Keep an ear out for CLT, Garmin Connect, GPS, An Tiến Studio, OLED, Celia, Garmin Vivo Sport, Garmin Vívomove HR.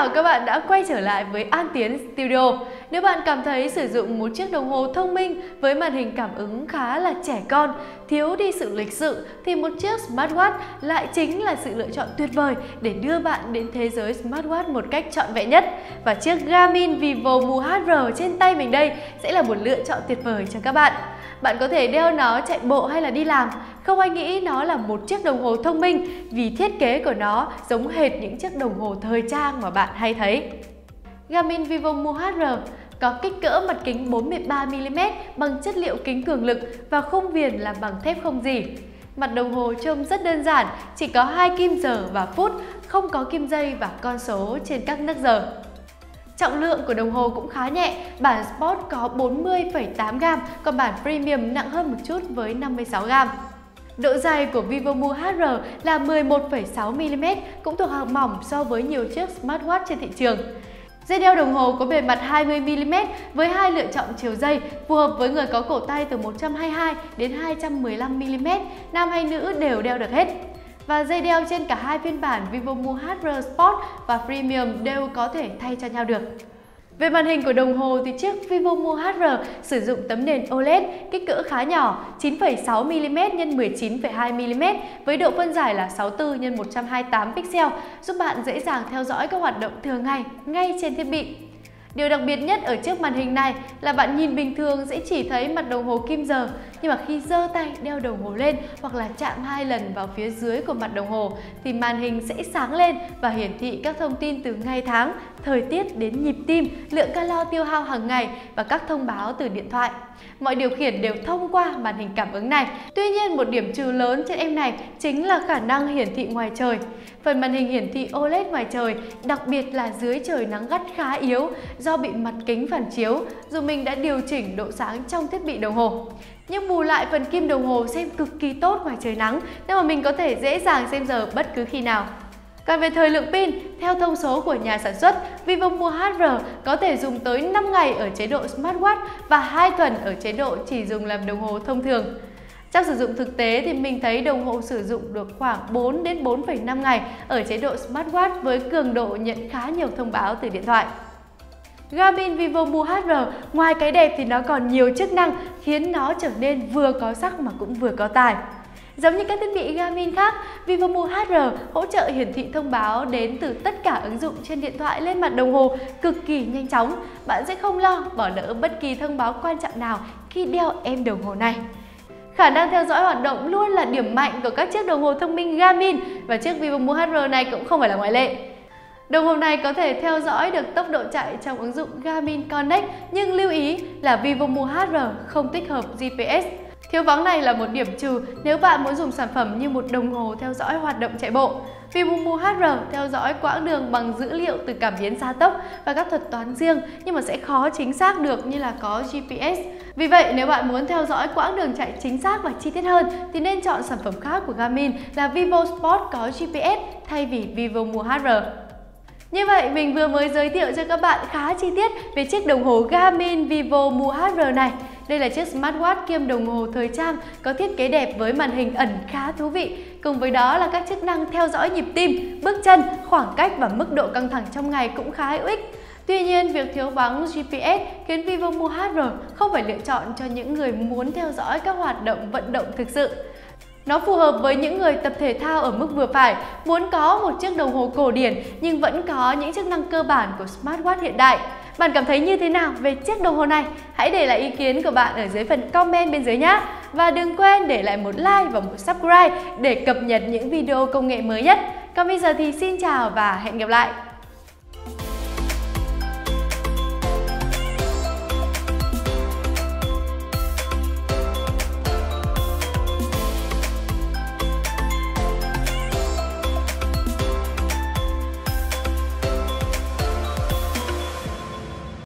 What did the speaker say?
chào các bạn đã quay trở lại với An Tiến Studio. Nếu bạn cảm thấy sử dụng một chiếc đồng hồ thông minh với màn hình cảm ứng khá là trẻ con, thiếu đi sự lịch sự, thì một chiếc smartwatch lại chính là sự lựa chọn tuyệt vời để đưa bạn đến thế giới smartwatch một cách trọn vẹn nhất. Và chiếc Garmin Vívomove HR trên tay mình đây sẽ là một lựa chọn tuyệt vời cho các bạn. Bạn có thể đeo nó chạy bộ hay là đi làm. Không ai nghĩ nó là một chiếc đồng hồ thông minh vì thiết kế của nó giống hệt những chiếc đồng hồ thời trang mà bạn hay thấy. Garmin Vívomove HR có kích cỡ mặt kính 43mm bằng chất liệu kính cường lực và khung viền làm bằng thép không gỉ. Mặt đồng hồ trông rất đơn giản, chỉ có 2 kim giờ và phút, không có kim dây và con số trên các nấc giờ. Trọng lượng của đồng hồ cũng khá nhẹ, bản Sport có 40,8g, còn bản Premium nặng hơn một chút với 56g. Độ dài của Vívomove HR là 11,6mm, cũng thuộc hàng mỏng so với nhiều chiếc smartwatch trên thị trường. Dây đeo đồng hồ có bề mặt 20mm với hai lựa chọn chiều dây phù hợp với người có cổ tay từ 122 đến 215mm, nam hay nữ đều đeo được hết. Và dây đeo trên cả hai phiên bản Vívomove HR Sport và Premium đều có thể thay cho nhau được. Về màn hình của đồng hồ thì chiếc Vívomove HR sử dụng tấm nền OLED kích cỡ khá nhỏ 9,6mm x 19,2mm với độ phân giải là 64 x 128 pixel, giúp bạn dễ dàng theo dõi các hoạt động thường ngày ngay trên thiết bị. Điều đặc biệt nhất ở chiếc màn hình này là bạn nhìn bình thường sẽ chỉ thấy mặt đồng hồ kim giờ, nhưng mà khi giơ tay đeo đồng hồ lên hoặc là chạm 2 lần vào phía dưới của mặt đồng hồ thì màn hình sẽ sáng lên và hiển thị các thông tin từ ngày tháng, thời tiết đến nhịp tim, lượng calo tiêu hao hàng ngày và các thông báo từ điện thoại. Mọi điều khiển đều thông qua màn hình cảm ứng này. Tuy nhiên, một điểm trừ lớn trên em này chính là khả năng hiển thị ngoài trời. Phần màn hình hiển thị OLED ngoài trời, đặc biệt là dưới trời nắng gắt khá yếu do bị mặt kính phản chiếu, dù mình đã điều chỉnh độ sáng trong thiết bị đồng hồ. Nhưng bù lại, phần kim đồng hồ xem cực kỳ tốt ngoài trời nắng, nên mà mình có thể dễ dàng xem giờ bất cứ khi nào. Còn về thời lượng pin, theo thông số của nhà sản xuất, Vívomove HR có thể dùng tới 5 ngày ở chế độ smartwatch và 2 tuần ở chế độ chỉ dùng làm đồng hồ thông thường. Trong sử dụng thực tế thì mình thấy đồng hồ sử dụng được khoảng 4 đến 4,5 ngày ở chế độ smartwatch với cường độ nhận khá nhiều thông báo từ điện thoại. Garmin Vívomove HR ngoài cái đẹp thì nó còn nhiều chức năng khiến nó trở nên vừa có sắc mà cũng vừa có tài. Giống như các thiết bị Garmin khác, Vívomove HR hỗ trợ hiển thị thông báo đến từ tất cả ứng dụng trên điện thoại lên mặt đồng hồ cực kỳ nhanh chóng. Bạn sẽ không lo bỏ lỡ bất kỳ thông báo quan trọng nào khi đeo em đồng hồ này. Khả năng theo dõi hoạt động luôn là điểm mạnh của các chiếc đồng hồ thông minh Garmin và chiếc Vívomove HR này cũng không phải là ngoại lệ. Đồng hồ này có thể theo dõi được tốc độ chạy trong ứng dụng Garmin Connect, nhưng lưu ý là Vívomove HR không tích hợp GPS. Thiếu vắng này là một điểm trừ nếu bạn muốn dùng sản phẩm như một đồng hồ theo dõi hoạt động chạy bộ. Vívomove HR theo dõi quãng đường bằng dữ liệu từ cảm biến gia tốc và các thuật toán riêng, nhưng mà sẽ khó chính xác được như là có GPS. Vì vậy, nếu bạn muốn theo dõi quãng đường chạy chính xác và chi tiết hơn thì nên chọn sản phẩm khác của Garmin là Vivo Sport có GPS thay vì Vívomove HR. Như vậy, mình vừa mới giới thiệu cho các bạn khá chi tiết về chiếc đồng hồ Garmin Vívomove HR này. Đây là chiếc smartwatch kiêm đồng hồ thời trang có thiết kế đẹp với màn hình ẩn khá thú vị. Cùng với đó là các chức năng theo dõi nhịp tim, bước chân, khoảng cách và mức độ căng thẳng trong ngày cũng khá hữu ích. Tuy nhiên, việc thiếu vắng GPS khiến Vívomove HR không phải lựa chọn cho những người muốn theo dõi các hoạt động vận động thực sự. Nó phù hợp với những người tập thể thao ở mức vừa phải, muốn có một chiếc đồng hồ cổ điển nhưng vẫn có những chức năng cơ bản của smartwatch hiện đại. Bạn cảm thấy như thế nào về chiếc đồng hồ này? Hãy để lại ý kiến của bạn ở dưới phần comment bên dưới nhé! Và đừng quên để lại một like và một subscribe để cập nhật những video công nghệ mới nhất. Còn bây giờ thì xin chào và hẹn gặp lại!